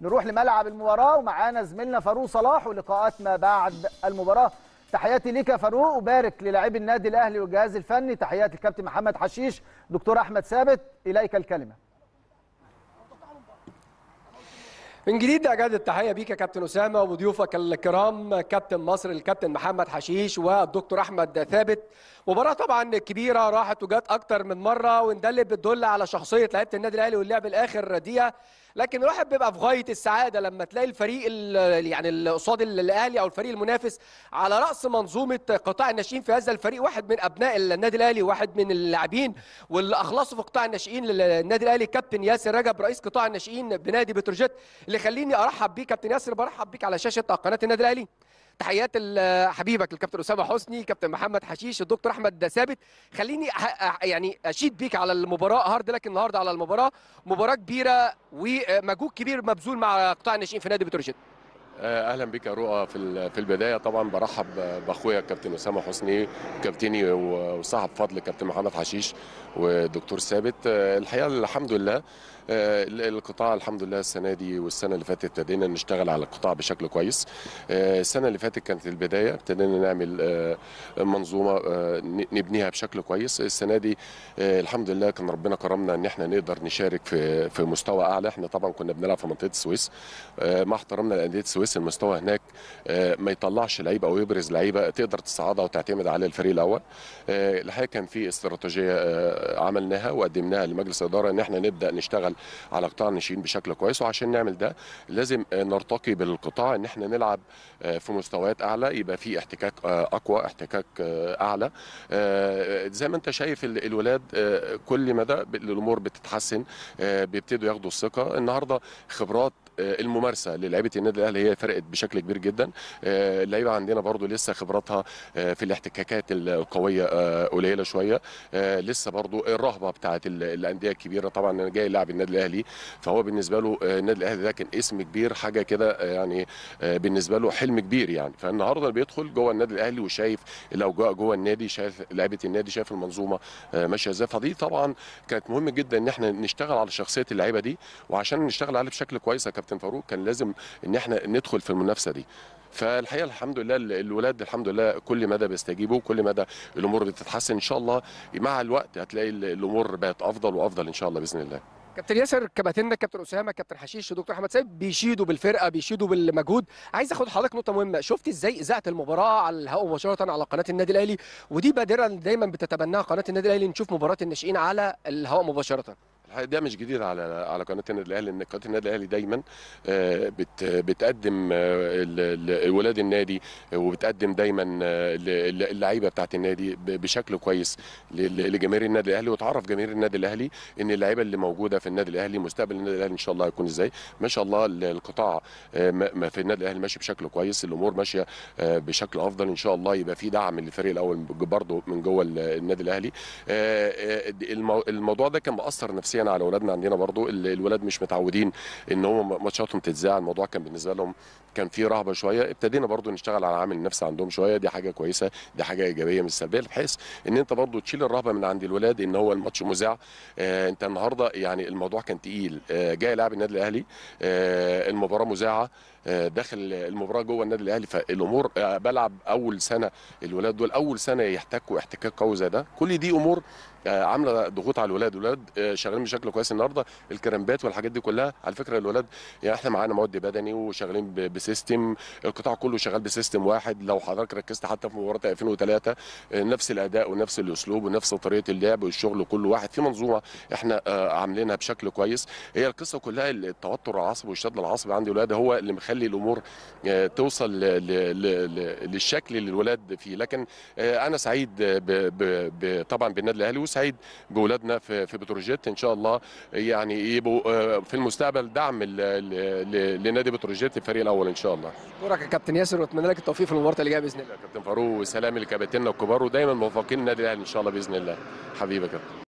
نروح لملعب المباراه ومعانا زميلنا فاروق صلاح ولقاءات ما بعد المباراه. تحياتي ليك يا فاروق، وبارك للاعبي النادي الاهلي والجهاز الفني. تحياتي الكابتن محمد حشيش، دكتور احمد ثابت، اليك الكلمه. من جديد اجدد التحيه بيك يا كابتن اسامه وضيوفك الكرام كابتن مصر الكابتن محمد حشيش والدكتور احمد ثابت. مباراه طبعا كبيره راحت وجات اكتر من مره، وده اللي بتدل على شخصيه لعيبه النادي الاهلي واللعب الاخر دقيقه. لكن الواحد بيبقى في غايه السعاده لما تلاقي الفريق يعني قصاد الاهلي او الفريق المنافس على راس منظومه قطاع الناشئين في هذا الفريق، واحد من ابناء النادي الاهلي واحد من اللاعبين واللي اخلصوا في قطاع الناشئين للنادي الاهلي كابتن ياسر رجب رئيس قطاع الناشئين بنادي بتروجيت، اللي خليني ارحب بيك كابتن ياسر. برحب بيك على شاشه قناه النادي الاهلي. تحيات حبيبك الكابتن اسامه حسني، كابتن محمد حشيش، الدكتور احمد ثابت. خليني يعني اشيد بيك على المباراه، هارد لك النهارده على المباراه، مباراه كبيره ومجهود كبير مبذول مع قطاع الناشئين في نادي بتروجيت. اهلا بك يا رؤى. في البدايه طبعا برحب باخويا الكابتن اسامه حسني كابتني وصاحب فضل الكابتن محمد حشيش والدكتور ثابت. الحقيقه الحمد لله القطاع الحمد لله السنه دي والسنه اللي فاتت ابتدينا نشتغل على القطاع بشكل كويس. السنه اللي فاتت كانت البدايه، ابتدينا نعمل منظومه نبنيها بشكل كويس. السنه دي الحمد لله كان ربنا كرمنا ان احنا نقدر نشارك في مستوى اعلى. احنا طبعا كنا بنلعب في منطقه السويس، مع احترامنا لانديه السويس المستوى هناك ما يطلعش لعيبه او يبرز لعيبه تقدر تصعدها وتعتمد على الفريق الاول. الحقيقه كان في استراتيجيه عملناها وقدمناها لمجلس الاداره ان احنا نبدا نشتغل على قطاع الناشئين بشكل كويس، وعشان نعمل ده لازم نرتقي بالقطاع ان احنا نلعب في مستويات اعلى، يبقى في احتكاك اقوى، احتكاك اعلى. زي ما انت شايف الولاد كل مدى الامور بتتحسن، بيبتدوا ياخدوا الثقه. النهارده خبرات الممارسه للاعيبه النادي الاهلي هي فرقت بشكل كبير جدا. اللعيبه عندنا برضو لسه خبراتها في الاحتكاكات القويه قليله شويه، لسه برضو الرهبه بتاعه الانديه الكبيره. طبعا انا جاي لاعب النادي الاهلي، فهو بالنسبه له النادي الاهلي ده كان اسم كبير، حاجه كده يعني بالنسبه له حلم كبير يعني. فالنهارده بيدخل جوه النادي الاهلي وشايف الاوجاع جوه النادي، شايف لعيبه النادي، شايف المنظومه ماشيه ازاي. فدي طبعا كانت مهم جدا ان احنا نشتغل على شخصيه اللعيبه دي، وعشان نشتغل عليه بشكل كويس كابتن فاروق كان لازم ان احنا ندخل في المنافسه دي. فالحقيقه الحمد لله الولاد الحمد لله كل مدى بيستجيبوا، كل مدى الامور بتتحسن. ان شاء الله مع الوقت هتلاقي الامور بقت افضل وافضل ان شاء الله باذن الله. كابتن ياسر، كباتننا كابتن اسامه، كابتن حشيش، دكتور احمد سيد بيشيدوا بالفرقه، بيشيدوا بالمجهود. عايز اخد حضرتك نقطه مهمه، شفت ازاي اذاعه المباراه على الهواء مباشره على قناه النادي الاهلي، ودي بادره دايما بتتبناها قناه النادي الاهلي نشوف مباراه الناشئين على الهواء مباشره. ده مش جديد على قناه النادي الاهلي، ان قناه النادي الاهلي دايما بتقدم ولاد النادي وبتقدم دايما اللعيبه بتاعت النادي بشكل كويس لجماهير النادي الاهلي، وتعرف جماهير النادي الاهلي ان اللعيبه اللي موجوده في النادي الاهلي مستقبل النادي الاهلي ان شاء الله هيكون ازاي. ما شاء الله القطاع ما في النادي الاهلي ماشي بشكل كويس، الامور ماشيه بشكل افضل ان شاء الله. يبقى في دعم للفريق الاول برضه من جوه النادي الاهلي. الموضوع ده كان مأثر نفسيا على اولادنا عندنا برضو، الولاد مش متعودين ان هم ماتشاتهم تتذاع، الموضوع كان بالنسبه لهم كان فيه رهبه شويه. ابتدينا برضو نشتغل على عامل النفس عندهم شويه، دي حاجه كويسه، دي حاجه ايجابيه مش سلبيه، بحيث ان انت برضو تشيل الرهبه من عند الولاد ان هو الماتش مذاع. انت النهارده يعني الموضوع كان تقيل، جاي لاعب النادي الاهلي، المباراه مذاعه، داخل المباراه جوه النادي الاهلي. فالامور بلعب اول سنه، الولاد دول اول سنه يحتكوا احتكاك قوي زي ده، كل دي امور عامله ضغوط على الولاد. الولاد شغالين بشكل كويس النهارده، الكرامبات والحاجات دي كلها على فكره الولاد يعني احنا معانا مواد بدني وشغالين بسيستم، القطاع كله شغال بسيستم واحد. لو حضرتك ركزت حتى في مباراه 2003 نفس الاداء ونفس الاسلوب ونفس طريقه اللعب والشغل، كل واحد في منظومه احنا عاملينها بشكل كويس. هي القصه كلها التوتر العصبي والشد العصبي عند الولاد هو اللي مخلي الامور توصل للشكل اللي الولاد فيه. لكن انا سعيد طبعا بالنادي الاهلي وسعيد بولادنا في بتروجيت. ان شاء الله يعني يبقوا في المستقبل دعم لنادي بتروجيت الفريق الاول ان شاء الله. اشكرك يا كابتن ياسر واتمنى لك التوفيق في المباراه اللي جايه باذن الله. كابتن فاروق وسلام لكباتننا الكبار، ودايما موفقين النادي الاهلي ان شاء الله باذن الله. حبيبك يا كابتن.